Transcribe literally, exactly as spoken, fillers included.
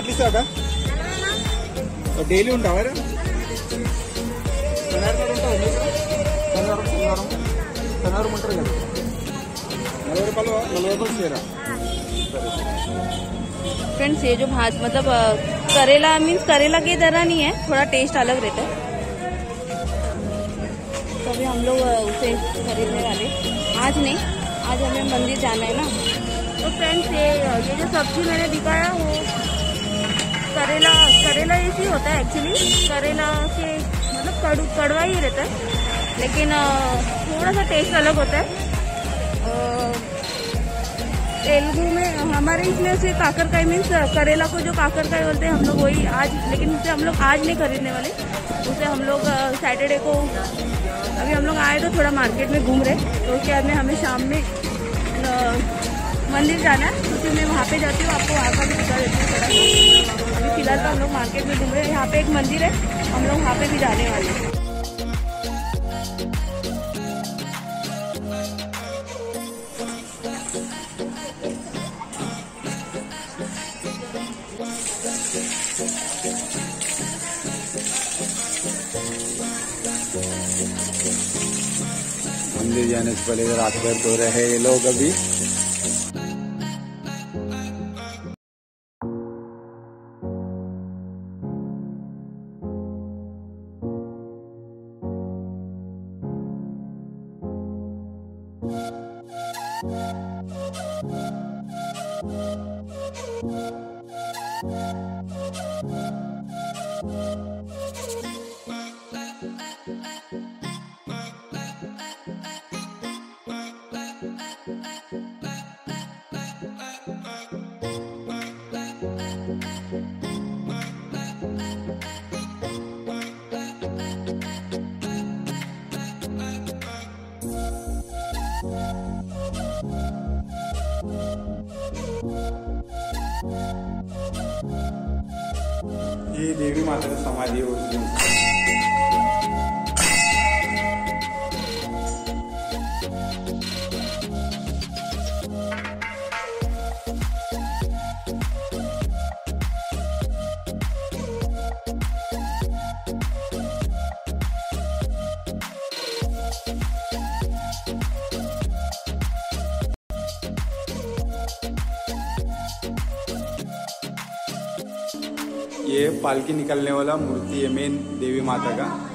At least, okay? So daily on tower. Friends, ये जो भाज मतलब करेला means करेला की तरह नहीं है, थोड़ा टेस्ट अलग रहता है. तो अभी हम लोग उसे खरीदने वाले. आज नहीं, आज हमें मंदिर जाना है ना. तो friends, ये ये जो सब्जी मैंने दिखाया वो करेला करेला ऐसी होता है एक्चुअली. करेला से मतलब कड़ू कड़वा ही रहता है, लेकिन थोड़ा सा टेस्ट अलग होता है. तेलुगु में हमारे इसमें से काकरकाई मीन्स करेला को जो काकरकाई बोलते हैं हम लोग, वही आज. लेकिन उसे हम लोग आज नहीं खरीदने वाले, उसे हम लोग सैटरडे को. अभी हम लोग आए तो थोड़ा मार्केट में घूम रहे, तो उसके बाद में हमें शाम में मंदिर जाना है. क्योंकि मैं वहाँ पे जाती हूँ, आपको वहाँ का भी दिखा देती हूँ. अभी फिलहाल तो हम लोग मार्केट में घूम रहे हैं. यहाँ पे एक मंदिर है, हम लोग वहाँ पे भी जाने वाले हैं. मंदिर जाने से पहले रात भर धो रहे हैं ये लोग अभी. ये देवी माता की समाधि होती है. ये पालकी निकलने वाला मूर्ति है मेन देवी माता का.